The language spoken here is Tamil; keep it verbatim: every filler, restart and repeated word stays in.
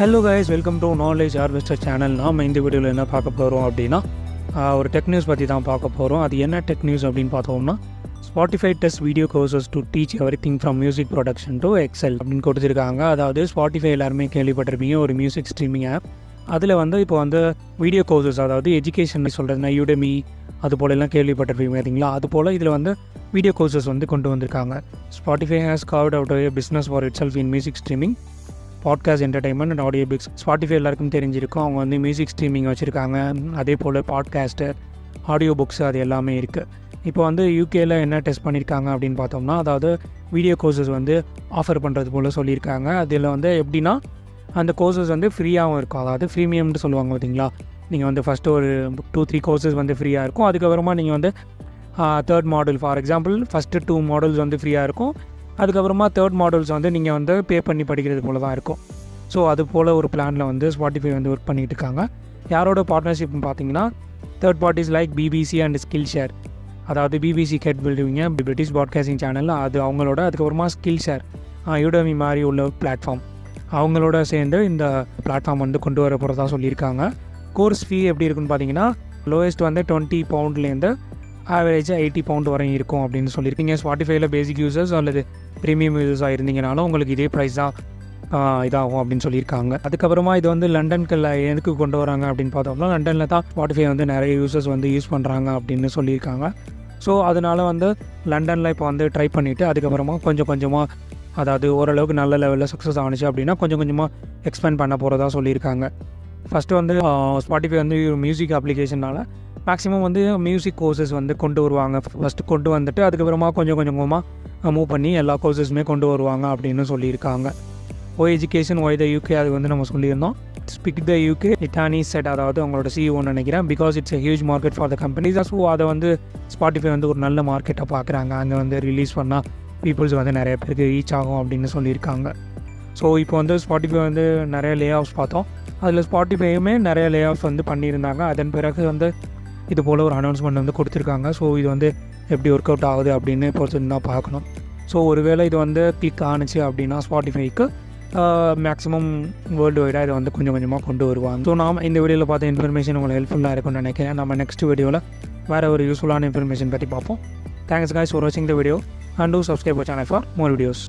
Hello guys, welcome to Knowledge Harvester channel. நாம இந்த வீடியோல என்ன பார்க்க போறோம் அப்படினா ஒரு டெக் நியூஸ் பத்தி தான் பார்க்க போறோம். அது என்ன டெக் நியூஸ் அப்படினு பார்த்தோம்னா Spotify tests video courses to teach everything from music production to Excel அப்படினு கொடுத்திருக்காங்க. அதாவது Spotify எல்லாரும் கேள்விப்பட்டிருப்பீங்க, ஒரு music streaming app. அதுல வந்து இப்போ வந்து video courses அதாவது எஜுகேஷன் சொல்றதுனா Udemy அது போல எல்லாம் கேள்விப்பட்டிருப்பீங்க பாத்தீங்களா? அது போல இதுல வந்து video courses வந்து கொண்டு வந்திருக்காங்க. Spotify has carved out a business for itself in music streaming, podcast, entertainment and audio picks. Spotify எல்லாருக்கும் தெரிஞ்சிருக்கும், அவங்க வந்து மியூசிக் ஸ்ட்ரீமிங் வச்சுருக்காங்க. அதே போல் பாட்காஸ்ட்டு, ஆடியோ புக்ஸு அது எல்லாமே இருக்குது. இப்போ வந்து யூகேயில் என்ன டெஸ்ட் பண்ணியிருக்காங்க அப்படின்னு பார்த்தோம்னா, அதாவது வீடியோ கோர்சஸ் வந்து ஆஃபர் பண்ணுறது போல் சொல்லியிருக்காங்க. அதில் வந்து எப்படின்னா அந்த கோர்சஸ் வந்து ஃப்ரீயாகவும் இருக்கும், அதாவது ஃப்ரீமியம்னு சொல்லுவாங்க பார்த்தீங்களா? நீங்கள் வந்து ஃபஸ்ட்டு ஒரு டூ த்ரீ கோர்சஸ் வந்து ஃப்ரீயாக இருக்கும். அதுக்கப்புறமா நீங்கள் வந்து third model for example first two models வந்து ஃப்ரீயாக இருக்கும். அதுக்கப்புறமா தேர்ட் மாடல்ஸ் வந்து நீங்கள் வந்து பே பண்ணி படிக்கிறது போல தான் இருக்கும். ஸோ அது போல் ஒரு பிளானில் வந்து ஸ்பாட்டிஃபை வந்து ஒர்க் பண்ணிகிட்டு இருக்காங்க. யாரோட பார்ட்னர்ஷிப்னு பார்த்தீங்கன்னா third parties like BBC and Skillshare, அதாவது பிபிசி கேட் பில்டிவிங்க பிரிட்டிஷ் பாட்காஸ்டிங் சேனல் அது அவங்களோட, அதுக்கப்புறமா ஸ்கில்ஷேர் யூடமி மாதிரி உள்ள பிளாட்ஃபார்ம் அவங்களோட சேர்ந்து இந்த பிளாட்ஃபார்ம் வந்து கொண்டு வர போகிறதா சொல்லியிருக்காங்க. கோர்ஸ் ஃபீ எப்படி இருக்குன்னு பார்த்தீங்கன்னா லோயஸ்ட் வந்து டுவெண்ட்டி பவுண்ட்லேருந்து ஆவரேஜாக எயிட்டி பவுண்ட் வரையும் இருக்கும் அப்படின்னு சொல்லியிருக்கீங்க. ஸ்பாட்டிஃபைல பேசிக் யூசர்ஸ் அல்லது ப்ரீமியம் யூஸஸாக இருந்தீங்கனாலும் உங்களுக்கு இதே ப்ரைஸ் தான் இதாகும் அப்படின்னு சொல்லியிருக்காங்க. அதுக்கப்புறமா இது வந்து லண்டன்கில் எதுக்கு கொண்டு வராங்க அப்படின்னு பார்த்தோம்னா, லண்டனில் தான் ஸ்பாட்டிஃபை வந்து நிறைய யூசர்ஸ் வந்து யூஸ் பண்ணுறாங்க அப்படின்னு சொல்லியிருக்காங்க. ஸோ அதனால் வந்து லண்டனில் இப்போ வந்து ட்ரை பண்ணிவிட்டு அதுக்கப்புறமா கொஞ்சம் கொஞ்சமாக, அதாவது ஓரளவுக்கு நல்ல லெவலில் சக்ஸஸ் ஆனிச்சு அப்படின்னா கொஞ்சம் கொஞ்சமாக எக்ஸ்பேண்ட் பண்ண போகிறதா சொல்லியிருக்காங்க. ஃபஸ்ட்டு வந்து ஸ்பாட்டிஃபை வந்து மியூசிக் அப்ளிகேஷனால் மேக்ஸிமம் வந்து மியூசிக் கோர்சஸ் வந்து கொண்டு வருவாங்க. ஃபஸ்ட்டு கொண்டு வந்துட்டு அதுக்கப்புறமா கொஞ்சம் கொஞ்சமாக மூவ் பண்ணி எல்லா கோர்சஸுமே கொண்டு வருவாங்க அப்படின்னு சொல்லியிருக்காங்க. ஓ எஜுகேஷன் ஒய் த யூகே அது வந்து நம்ம சொல்லியிருந்தோம். ஸ்பிக் த யூகே இட்டானி செட், அதாவது அவங்களோட சிஇஓன்னு நினைக்கிறேன். Because it's a huge market for the companies. So அதை வந்து ஸ்பாட்டிஃபை வந்து ஒரு நல்ல மார்க்கெட்டாக பார்க்குறாங்க. அங்கே வந்து ரிலீஸ் பண்ணால் பீப்புள்ஸ் வந்து நிறைய பேருக்கு ரீச் ஆகும் அப்படின்னு சொல்லியிருக்காங்க. ஸோ இப்போ வந்து ஸ்பாட்டிஃபை வந்து நிறைய லே ஆஃப்ஸ் பார்த்தோம். அதில் ஸ்பாட்டிஃபையுமே நிறைய லே ஆஃப்ஸ் வந்து பண்ணியிருந்தாங்க. அதன் பிறகு வந்து இது போல் ஒரு அனௌன்ஸ்மெண்ட் வந்து கொடுத்துருக்காங்க. ஸோ இது வந்து எப்படி ஒர்க் அவுட் ஆகுது அப்படின்னு பொறுத்து தான் பார்க்கணும். ஸோ ஒருவேளை இது வந்து கிளிக் ஆனிச்சு அப்படின்னா ஸ்பாட்டிஃபைக்கு மேக்ஸிமம் வேர்ல்டு வைடாக இதை வந்து கொஞ்சம் கொஞ்சமாக கொண்டு வருவாங்க. ஸோ நாம் இந்த வீடியோவில் பார்த்த இன்ஃபர்மேஷன் உங்களுக்கு ஹெல்ப்ஃபுல்லாக இருக்கும்னு நினைக்கிறேன். நம்ம நெக்ஸ்ட் வீடியோவில் வேறு ஒரு யூஸ்ஃபுல்லான இன்ஃபர்மேஷன் பற்றி பார்ப்போம். தேங்க்ஸ் காய்ஸ் ஃபார் வாட்சிங் the video and do subscribe our channel for more videos.